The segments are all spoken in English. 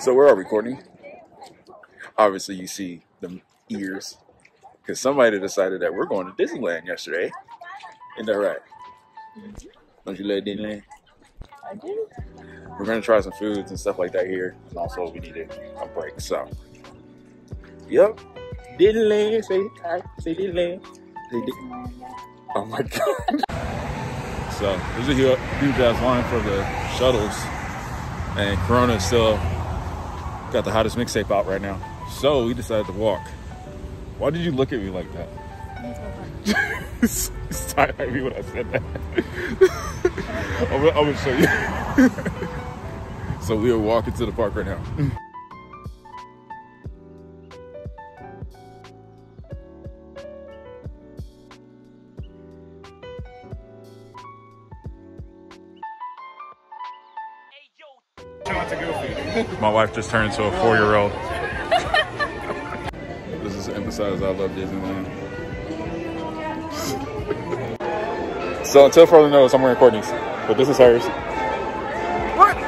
So where are we, Courtney? Obviously, you see the ears, because somebody decided that we're going to Disneyland yesterday. Isn't that right? Mm-hmm. Don't you love Disneyland? I do. We're gonna try some foods and stuff like that here, and also we needed a break. So, yep. Disneyland, say Disneyland, say Disneyland. Oh my God. So there's a huge ass line for the shuttles, and Corona's still got the hottest mixtape out right now. So we decided to walk. Why did you look at me like that? It's tired of me when I said that. I'm gonna show you. So we are walking to the park right now. My wife just turned to a 4-year-old. This is to emphasize I love Disneyland. So until further notice, I'm wearing Courtney's, but this is hers. What?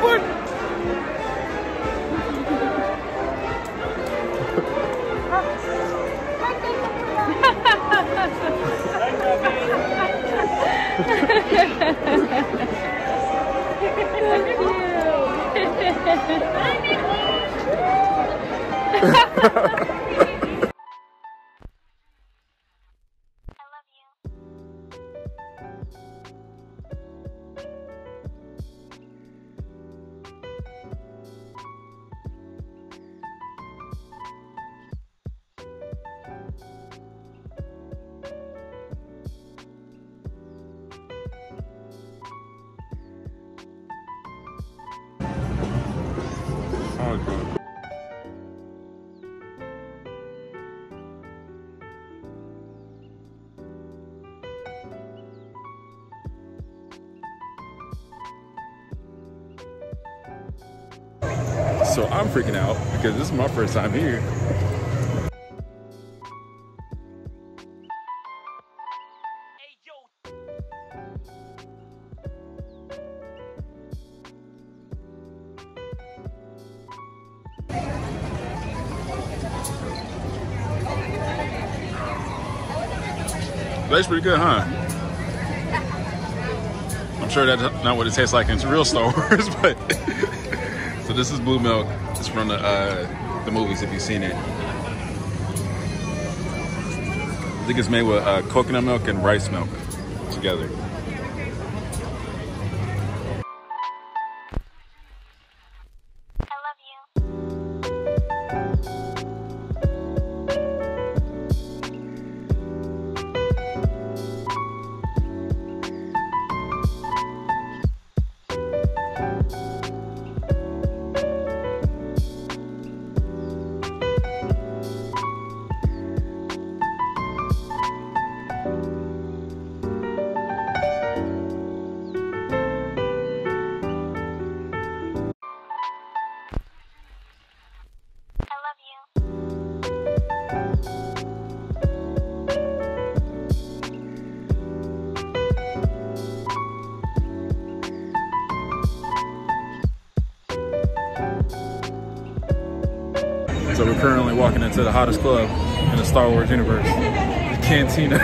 So I'm freaking out because this is my first time here. That's pretty good, huh? I'm sure that's not what it tastes like in real Star Wars, but so this is blue milk. It's from the movies, if you've seen it. I think it's made with coconut milk and rice milk together. So we're currently walking into the hottest club in the Star Wars universe, the Cantina.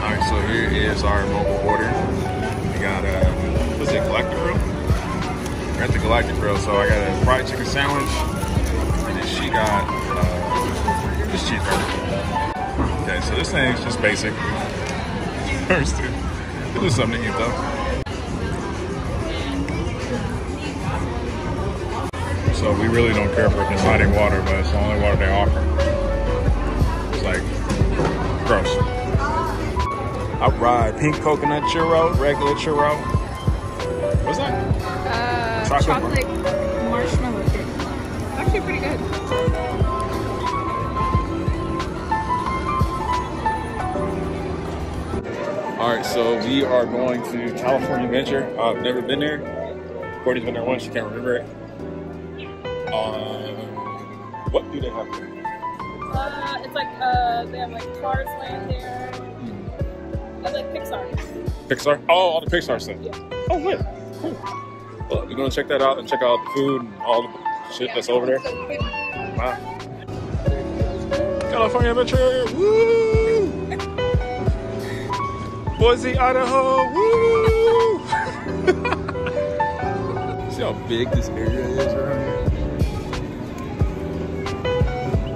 Alright, so here is our mobile order. We got Galactic Grill, so I got a fried chicken sandwich, and then she got this cheeseburger. Okay, so this thing's just basic. Thirsty. It was something to eat though. So we really don't care for Dasani water, but it's the only water they offer. It's like gross. I ride pink coconut churro, regular churro. What's that? Chocolate marshmallow chip. Actually pretty good. Alright, so we are going to California Adventure. I've never been there. Courtney's been there once, she can't remember it. What do they have there? It's like, they have like Cars land there. That's like Pixar. Pixar? Oh, all the Pixar stuff. Yeah. Oh, good. Cool. Well, we're gonna check that out and check out the food and all the shit that's over there. Wow. California Adventure! Woo! Boise, Idaho! Woo! See how big this area is around here?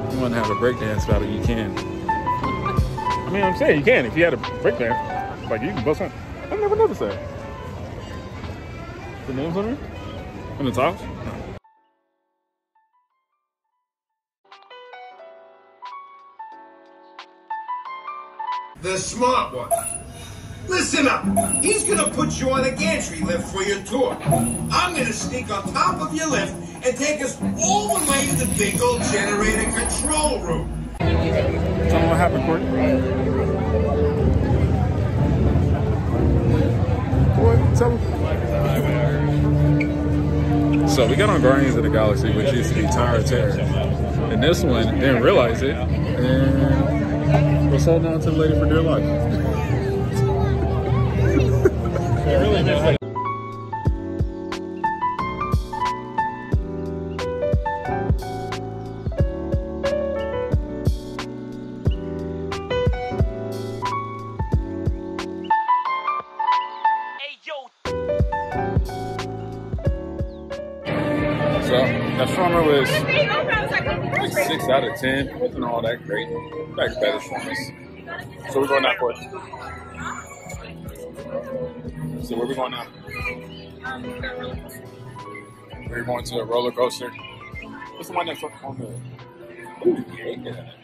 If you wanna have a breakdance about it, you can. I mean, I'm saying you can. If you had a breakdance, like you can bust on. I've never noticed that. The names on her? On the top? No. The smart one. Listen up. He's gonna put you on a gantry lift for your tour. I'm gonna sneak on top of your lift and take us all the way to the big old generator control room. Tell me what happened, Courtney. Boy, tell me. So we got on Guardians of the Galaxy, which is the Tyrant. And this one didn't realize it, and was holding on to the lady for dear life. It really did. Like was like 6 out of 10. It wasn't all that great. That's better for us. So we're going out for it. So where we going now? We're going to a roller coaster. What's the one that's on the? Ooh, yeah.